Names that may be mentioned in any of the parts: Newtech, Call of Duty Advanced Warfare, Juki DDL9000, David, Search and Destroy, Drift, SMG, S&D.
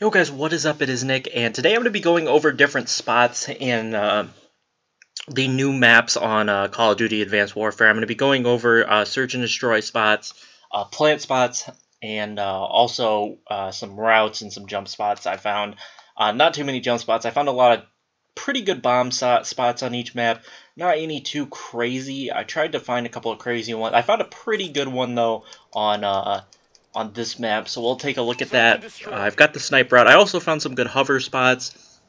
Yo guys, what is up? It is Nick, and today I'm going to be going over different spots in the new maps on Call of Duty Advanced Warfare. I'm going to be going over Search and Destroy spots, plant spots, and also some routes and some jump spots I found. Not too many jump spots. I found a lot of pretty good bomb spots on each map. Not any too crazy. I tried to find a couple of crazy ones. I found a pretty good one, though, on this map, so we'll take a look at that. I've got the sniper out. I also found some good hover spots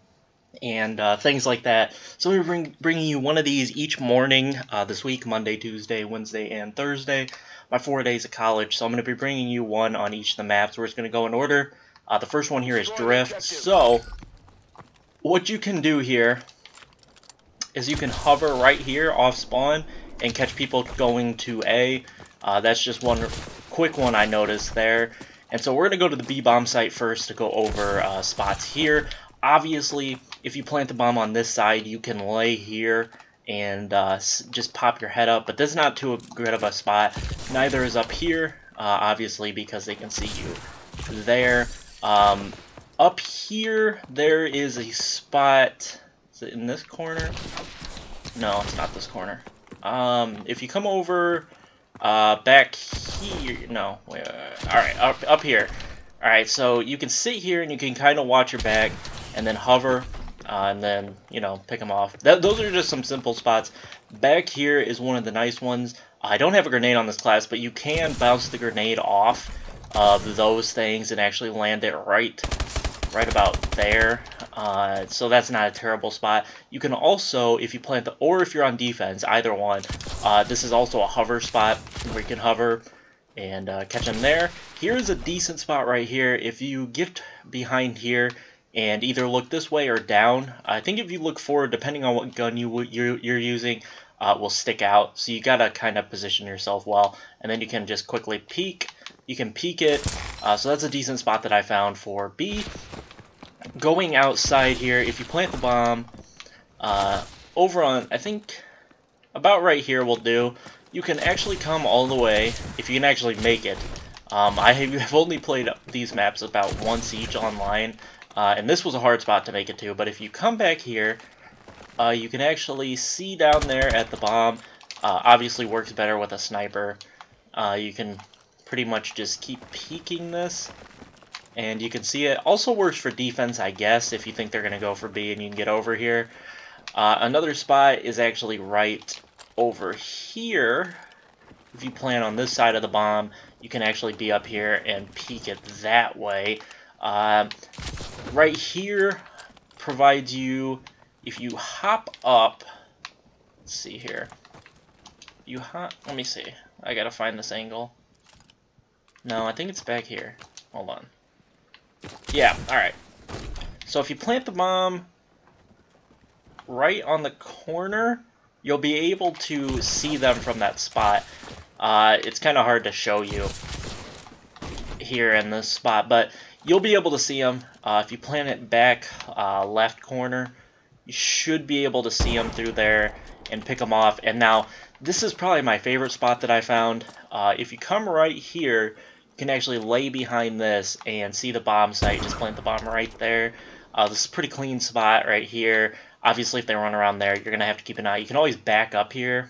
and things like that. So we're bringing you one of these each morning this week, Monday, Tuesday, Wednesday, and Thursday, my 4 days of college. So I'm going to be bringing you one on each of the maps. We're just going to go in order. The first one here is Drift. So what you can do here is you can hover right here off spawn and catch people going to A. That's just one quick one I noticed there. And so we're going to go to the B bomb site first to go over spots here. Obviously, if you plant the bomb on this side, you can lay here and just pop your head up. But that's not too good of a spot. Neither is up here, obviously, because they can see you there. Up here, there is a spot. Is it in this corner? No, it's not this corner. If you come over... back here, no, wait, alright, up here. Alright, so you can sit here and you can kind of watch your back and then hover, and then, you know, pick them off. Those are just some simple spots. Back here is one of the nice ones. I don't have a grenade on this class, but you can bounce the grenade off of those things and actually land it right about there. So that's not a terrible spot. You can also, if you plant the, or if you're on defense, either one, this is also a hover spot where you can hover and catch them there. Here's a decent spot right here. If you get behind here and either look this way or down, I think if you look forward, depending on what gun you're using, will stick out. So you gotta kind of position yourself well, and then you can just quickly peek. You can peek it. So that's a decent spot that I found for B. Going outside here, if you plant the bomb over on, I think about right here will do. You can actually come all the way if you can actually make it. I have only played these maps about once each online, and this was a hard spot to make it to. But if you come back here, you can actually see down there at the bomb. Obviously works better with a sniper. You can pretty much just keep peeking this. And you can see it also works for defense, I guess, if you think they're going to go for B and you can get over here. Another spot is actually right over here. If you plant on this side of the bomb, you can actually be up here and peek it that way. Right here provides you, if you hop up, let's see here. You hop, let me see. I got to find this angle. No, I think it's back here. Hold on. Yeah, alright. So if you plant the bomb right on the corner, you'll be able to see them from that spot. It's kind of hard to show you here in this spot, but you'll be able to see them. If you plant it back left corner, you should be able to see them through there and pick them off. And now, this is probably my favorite spot that I found. If you come right here, can actually lay behind this and see the bomb site. Just plant the bomb right there. This is a pretty clean spot right here. Obviously, if they run around there, you're going to have to keep an eye. You can always back up here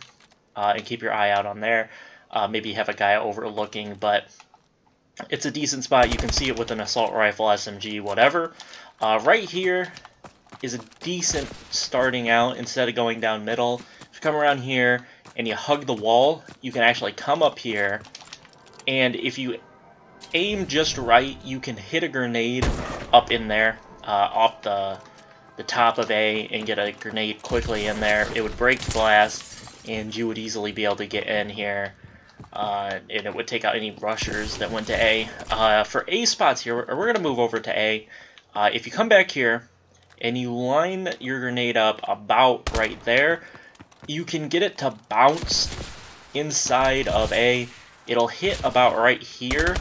and keep your eye out on there. Maybe you have a guy overlooking, but it's a decent spot. You can see it with an assault rifle, SMG, whatever. Right here is a decent starting out instead of going down middle. If you come around here and you hug the wall, you can actually come up here, and if you aim just right, you can hit a grenade up in there, off the top of A, and get a grenade quickly in there. It would break the glass, and you would easily be able to get in here, and it would take out any rushers that went to A. For A spots here, we're going to move over to A. If you come back here, and you line your grenade up about right there, you can get it to bounce inside of A. It'll hit about right here.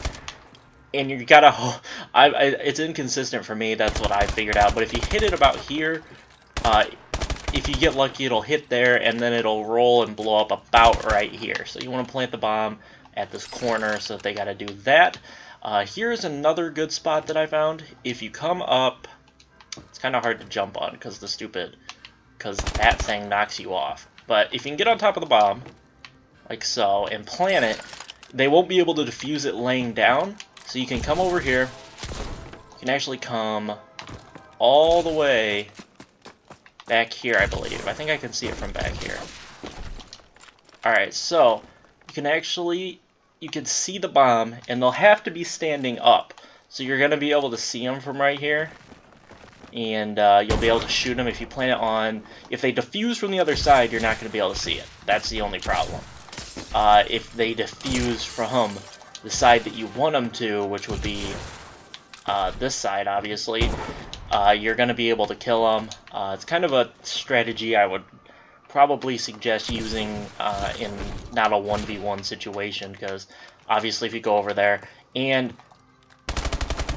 And you gotta, it's inconsistent for me, that's what I figured out. But if you hit it about here, if you get lucky, it'll hit there, and then it'll roll and blow up about right here. So you want to plant the bomb at this corner, so that they gotta do that. Here's another good spot that I found. If you come up, it's kind of hard to jump on because that thing knocks you off. But if you can get on top of the bomb, like so, and plant it, they won't be able to defuse it laying down. So you can come over here. You can actually come all the way back here, I believe. I think I can see it from back here. Alright, so you can actually, you can see the bomb, and they'll have to be standing up. So you're going to be able to see them from right here. And you'll be able to shoot them if you plant it on. If they defuse from the other side, you're not going to be able to see it. That's the only problem. If they defuse from the side that you want them to, which would be this side, obviously, you're going to be able to kill them. It's kind of a strategy I would probably suggest using in not a 1v1 situation, because obviously if you go over there, and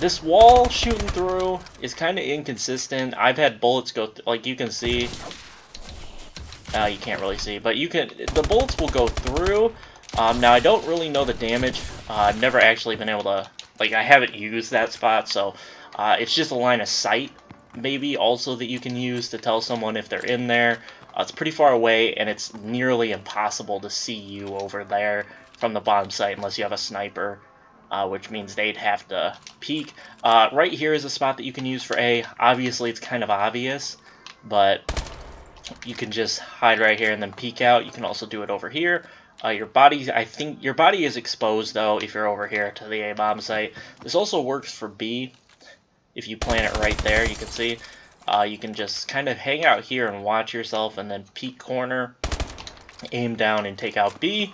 this wall shooting through is kind of inconsistent. I've had bullets go, like you can see, you can't really see, but you can, the bullets will go through. Now I don't really know the damage. I've never actually been able to, like, I haven't used that spot, so it's just a line of sight maybe also that you can use to tell someone if they're in there. It's pretty far away, and it's nearly impossible to see you over there from the bomb site unless you have a sniper, which means they'd have to peek. Right here is a spot that you can use for A. Obviously, it's kind of obvious, but you can just hide right here and then peek out. You can also do it over here. Your body, I think, your body is exposed, though, if you're over here to the A bomb site. This also works for B. If you plant it right there, you can see. You can just kind of hang out here and watch yourself, and then peek corner, aim down, and take out B.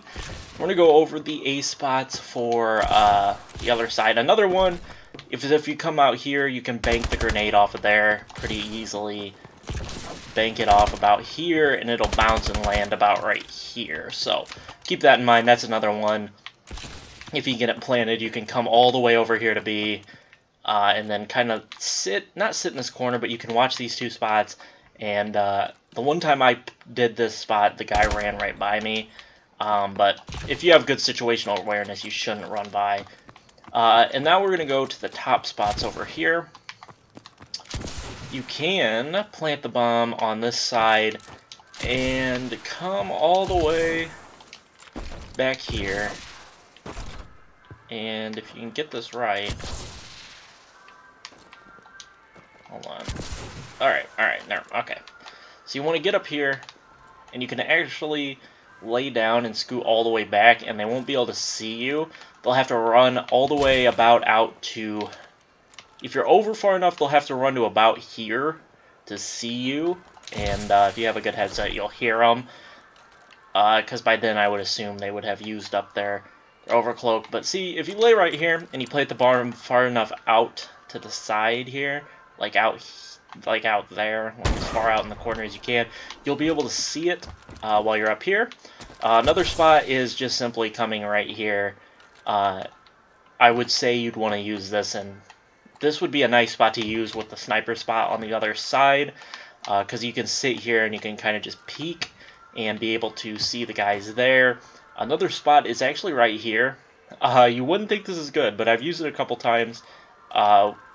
We're gonna go over the A spots for the other side. Another one, if you come out here, you can bank the grenade off of there pretty easily. Bank it off about here, and it'll bounce and land about right here. So keep that in mind. That's another one. If you get it planted, you can come all the way over here to B. And then kind of sit, not sit in this corner, but you can watch these two spots. And the one time I did this spot, the guy ran right by me. But if you have good situational awareness, you shouldn't run by. And now we're going to go to the top spots over here. You can plant the bomb on this side and come all the way back here. And if you can get this right... Hold on. Alright, no, okay. So you want to get up here, and you can actually lay down and scoot all the way back, and they won't be able to see you. They'll have to run all the way about out to... If you're over far enough, they'll have to run to about here to see you. And if you have a good headset, you'll hear them. Because by then, I would assume they would have used up their overcloak. But see, if you lay right here, and you play at the bottom far enough out to the side here... like out there, like as far out in the corner as you can, you'll be able to see it while you're up here. Another spot is just simply coming right here. I would say you'd want to use this, and this would be a nice spot to use with the sniper spot on the other side, because you can sit here and you can kind of just peek and be able to see the guys there. Another spot is actually right here. You wouldn't think this is good, but I've used it a couple times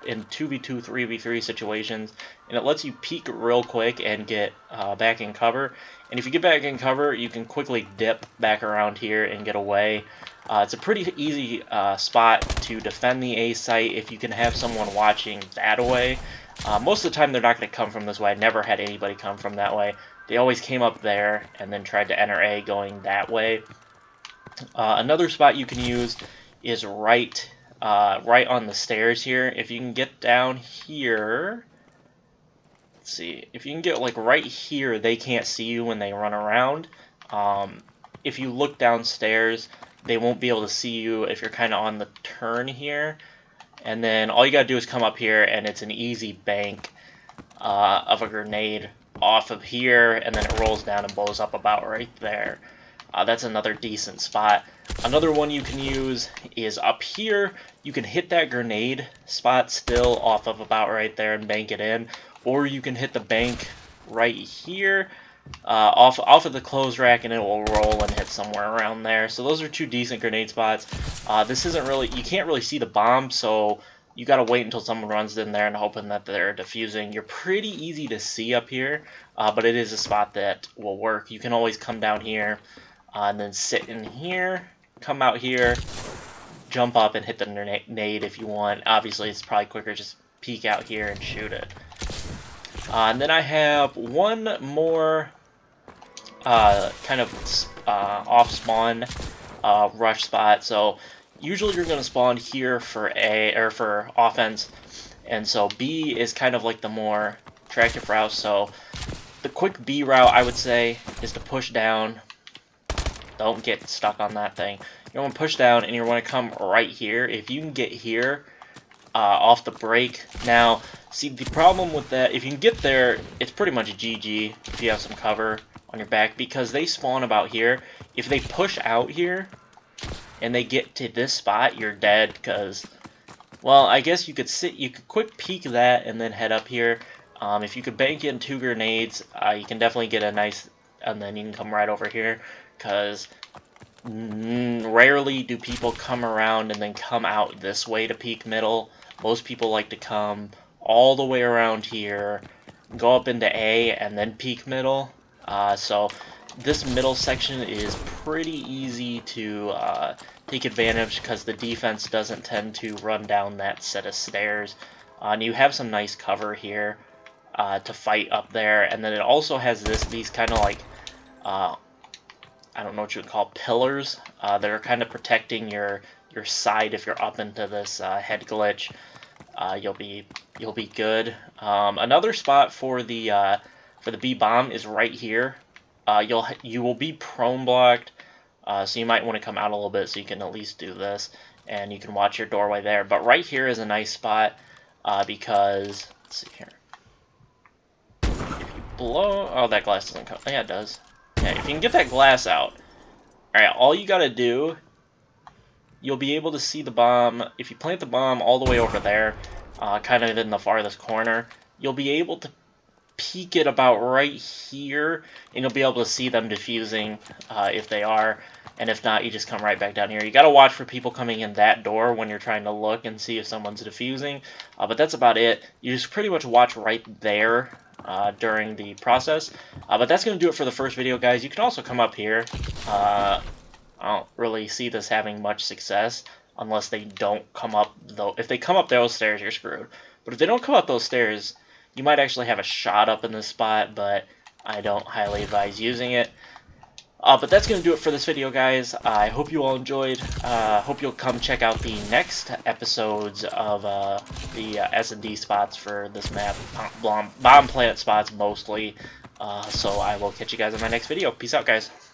in 2v2, 3v3 situations, and it lets you peek real quick and get back in cover. And if you get back in cover, you can quickly dip back around here and get away. It's a pretty easy spot to defend the A site if you can have someone watching that way. Most of the time, they're not going to come from this way. I never had anybody come from that way. They always came up there and then tried to enter A going that way. Another spot you can use is right on the stairs here. If you can get down here, let's see, if you can get like right here, they can't see you when they run around. If you look downstairs, they won't be able to see you if you're kind of on the turn here. And then all you gotta do is come up here, and it's an easy bank of a grenade off of here, and then it rolls down and blows up about right there. That's another decent spot. Another one you can use is up here. You can hit that grenade spot still off of about right there and bank it in. Or you can hit the bank right here off of the clothes rack, and it will roll and hit somewhere around there. So those are two decent grenade spots. This isn't really, you can't really see the bomb, so you gotta wait until someone runs in there and hoping that they're defusing. You're pretty easy to see up here, but it is a spot that will work. You can always come down here and then sit in here, come out here, jump up and hit the nade if you want. Obviously it's probably quicker just peek out here and shoot it. And then I have one more kind of off-spawn rush spot. So usually you're going to spawn here for for offense, and so B is kind of like the more attractive route. So the quick B route, I would say, is to push down. Don't get stuck on that thing. You want to push down, and you want to come right here. If you can get here off the break. Now, see, the problem with that, if you can get there, it's pretty much GG if you have some cover on your back, because they spawn about here. If they push out here and they get to this spot, you're dead, because, well, I guess you could sit, you could quick peek that and then head up here. If you could bank in two grenades, you can definitely get a nice, and then you can come right over here, because rarely do people come around and then come out this way to peek middle. Most people like to come all the way around here, go up into A, and then peek middle. So this middle section is pretty easy to take advantage, because the defense doesn't tend to run down that set of stairs. And you have some nice cover here to fight up there. And then it also has these kind of like, I don't know what you would call, pillars that are kind of protecting your side. If you're up into this head glitch, you'll be good. Another spot for the B bomb is right here. You will be prone blocked, so you might want to come out a little bit so you can at least do this, and you can watch your doorway there. But right here is a nice spot because, let's see here. If you blow, oh, that glass doesn't come. Yeah, it does. Yeah, if you can get that glass out, all right. All you gotta do, you'll be able to see the bomb. If you plant the bomb all the way over there, kind of in the farthest corner, you'll be able to peek it about right here, and you'll be able to see them defusing if they are, and if not, you just come right back down here. You got to watch for people coming in that door when you're trying to look and see if someone's defusing, but that's about it. You just pretty much watch right there during the process, but that's going to do it for the first video, guys. You can also come up here. I don't really see this having much success unless they don't come up, though. If they come up those stairs, you're screwed, but if they don't come up those stairs, you might actually have a shot up in this spot, but I don't highly advise using it. But that's going to do it for this video, guys. I hope you all enjoyed. Hope you'll come check out the next episodes of the S&D spots for this map. Bomb plant spots, mostly. So I will catch you guys in my next video. Peace out, guys.